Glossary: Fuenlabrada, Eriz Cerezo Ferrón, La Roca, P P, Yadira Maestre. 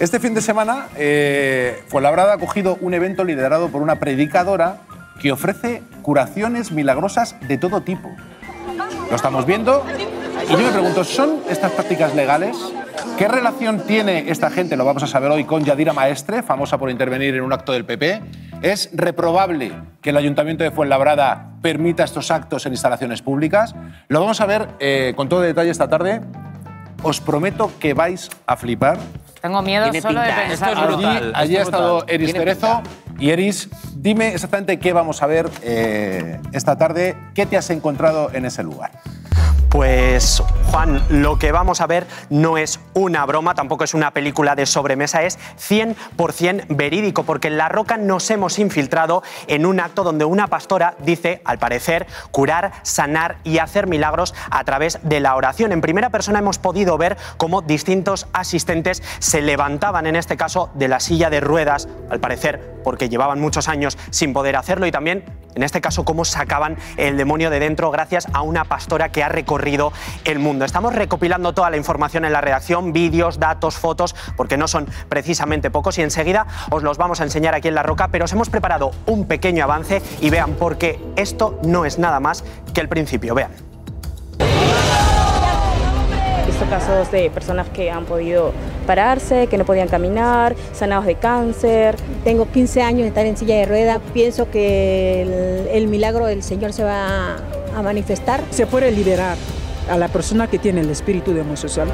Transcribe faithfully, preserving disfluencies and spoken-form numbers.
Este fin de semana, eh, Fuenlabrada ha cogido un evento liderado por una predicadora que ofrece curaciones milagrosas de todo tipo. Lo estamos viendo y yo me pregunto, ¿son estas prácticas legales? ¿Qué relación tiene esta gente? Lo vamos a saber hoy con Yadira Maestre, famosa por intervenir en un acto del P P. ¿Es reprobable que el Ayuntamiento de Fuenlabrada permita estos actos en instalaciones públicas? Lo vamos a ver eh, con todo detalle esta tarde. Os prometo que vais a flipar. Tengo miedo solo de pensar. Esto es brutal. Allí ha estado Eriz Cerezo. Y Eriz, dime exactamente qué vamos a ver eh, esta tarde. ¿Qué te has encontrado en ese lugar? Pues, Juan, lo que vamos a ver no es una broma, tampoco es una película de sobremesa, es cien por cien verídico, porque en La Roca nos hemos infiltrado en un acto donde una pastora dice, al parecer, curar, sanar y hacer milagros a través de la oración. En primera persona hemos podido ver cómo distintos asistentes se levantaban, en este caso, de la silla de ruedas, al parecer, porque llevaban muchos años sin poder hacerlo, y también, en este caso, cómo sacaban el demonio de dentro gracias a una pastora que ha recorrido el mundo. Estamos recopilando toda la información en la redacción, vídeos, datos, fotos, porque no son precisamente pocos y enseguida os los vamos a enseñar aquí en La Roca, pero os hemos preparado un pequeño avance y vean, porque esto no es nada más que el principio. Vean. He visto casos de personas que han podido pararse, que no podían caminar, sanados de cáncer. Tengo quince años de estar en silla de ruedas. Pienso que el, el milagro del Señor se va a... a manifestar. Se puede liberar a la persona que tiene el espíritu de homosexual.